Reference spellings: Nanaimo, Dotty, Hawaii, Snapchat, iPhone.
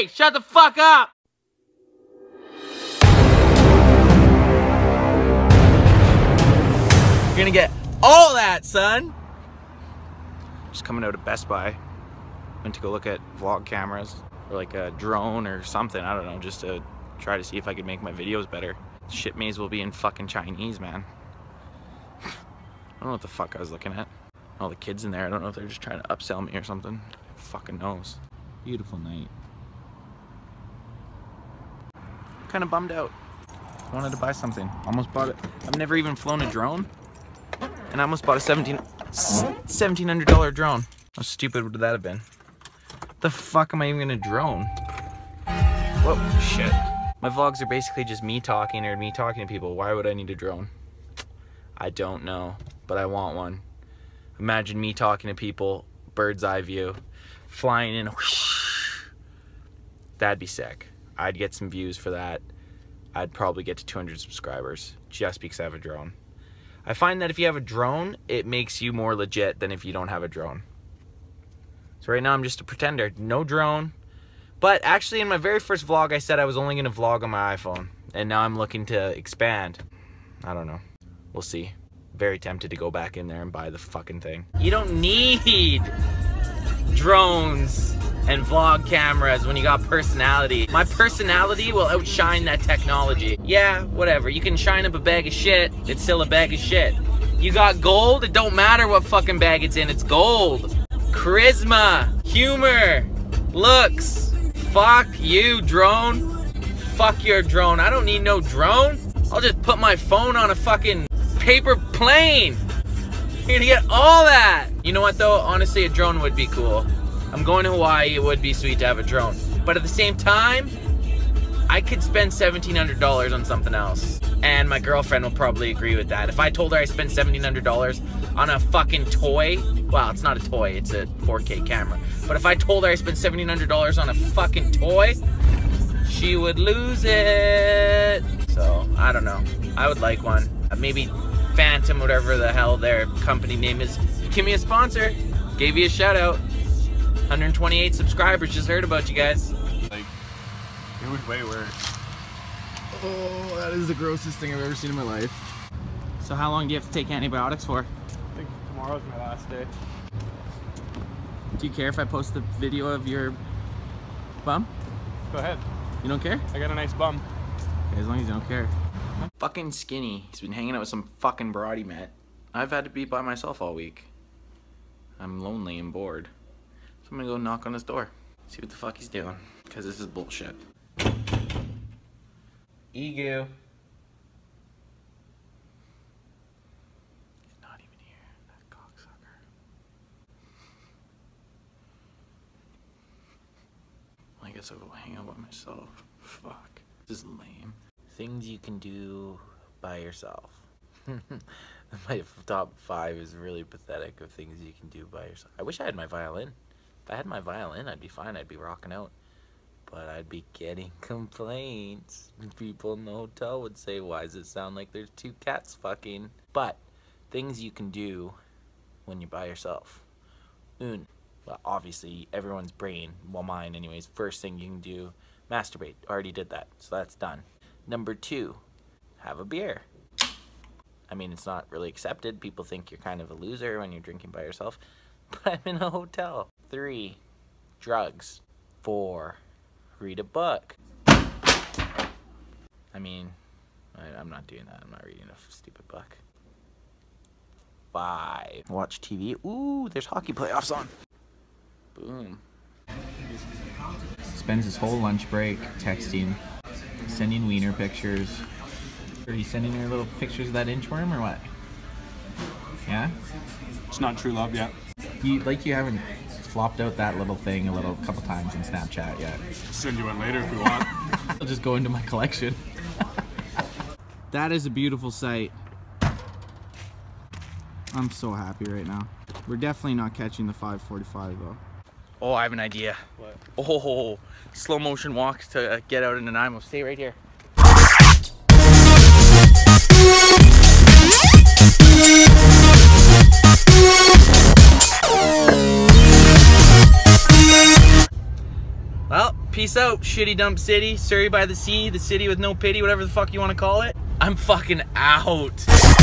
Hey, shut the fuck up! You're gonna get all that, son! Just coming out of Best Buy. Went to go look at vlog cameras, or like a drone or something, I don't know, just to try to see if I could make my videos better. Shit may as well be in fucking Chinese, man. I don't know what the fuck I was looking at. All the kids in there, I don't know if they're just trying to upsell me or something. Who fucking knows. Beautiful night. Kind of bummed out. I wanted to buy something. Almost bought it. I've never even flown a drone. And I almost bought a $1,700 drone. How stupid would that have been? The fuck am I even gonna drone? Whoa, shit. My vlogs are basically just me talking or me talking to people. Why would I need a drone? I don't know, but I want one. Imagine me talking to people, bird's eye view, flying in, whoosh. That'd be sick. I'd get some views for that. I'd probably get to 200 subscribers just because I have a drone. I find that if you have a drone, it makes you more legit than if you don't have a drone. So right now I'm just a pretender, no drone. But actually in my very first vlog, I said I was only gonna vlog on my iPhone, and now I'm looking to expand. I don't know, we'll see. Very tempted to go back in there and buy the fucking thing. You don't need drones and vlog cameras when you got personality. My personality will outshine that technology. Yeah, whatever, you can shine up a bag of shit, it's still a bag of shit. You got gold, it don't matter what fucking bag it's in, it's gold. Charisma, humor, looks. Fuck you, drone. Fuck your drone, I don't need no drone. I'll just put my phone on a fucking paper plane. You're gonna get all that. You know what though, honestly a drone would be cool. I'm going to Hawaii, it would be sweet to have a drone. But at the same time, I could spend $1,700 on something else. And my girlfriend will probably agree with that. If I told her I spent $1,700 on a fucking toy, well, it's not a toy, it's a 4K camera. But if I told her I spent $1,700 on a fucking toy, she would lose it. So, I don't know. I would like one. Maybe Phantom, whatever the hell their company name is. Give me a sponsor. Gave you a shout out. 128 subscribers, just heard about you guys. Like, it was way worse. Oh, that is the grossest thing I've ever seen in my life. So how long do you have to take antibiotics for? I think tomorrow's my last day. Do you care if I post the video of your bum? Go ahead. You don't care? I got a nice bum. Okay, as long as you don't care. I'm fucking skinny. He's been hanging out with some fucking broad he met. I've had to be by myself all week. I'm lonely and bored. So I'm gonna go knock on his door. See what the fuck he's doing. Because this is bullshit. Egu. He's not even here, that cocksucker. Well, I guess I'll go hang out by myself. Fuck. This is lame. Things you can do by yourself. My top 5 is really pathetic of things you can do by yourself. I wish I had my violin. If I had my violin, I'd be fine. I'd be rocking out. But I'd be getting complaints. People in the hotel would say, why does it sound like there's 2 cats fucking? But things you can do when you're by yourself. Well, obviously, everyone's brain, well mine anyways, first thing you can do, masturbate. Already did that, so that's done. Number 2, have a beer. I mean, it's not really accepted. People think you're kind of a loser when you're drinking by yourself, but I'm in a hotel. 3, drugs. 4, read a book. I mean, I'm not doing that. I'm not reading a stupid book. 5, watch TV. Ooh, there's hockey playoffs on. Boom. Spends his whole lunch break texting, sending wiener pictures. Are you sending her little pictures of that inchworm or what? Yeah? It's not true love yet. You haven't flopped out that little thing a couple times in Snapchat yet. Send you one later if you want. I'll just go into my collection. That is a beautiful sight. I'm so happy right now. We're definitely not catching the 5:45 though. Oh, I have an idea. What? Oh, slow motion walk to get out in Nanaimo. Stay right here. Peace out, shitty dumb city, Surrey by the sea, the city with no pity, whatever the fuck you want to call it. I'm fucking out.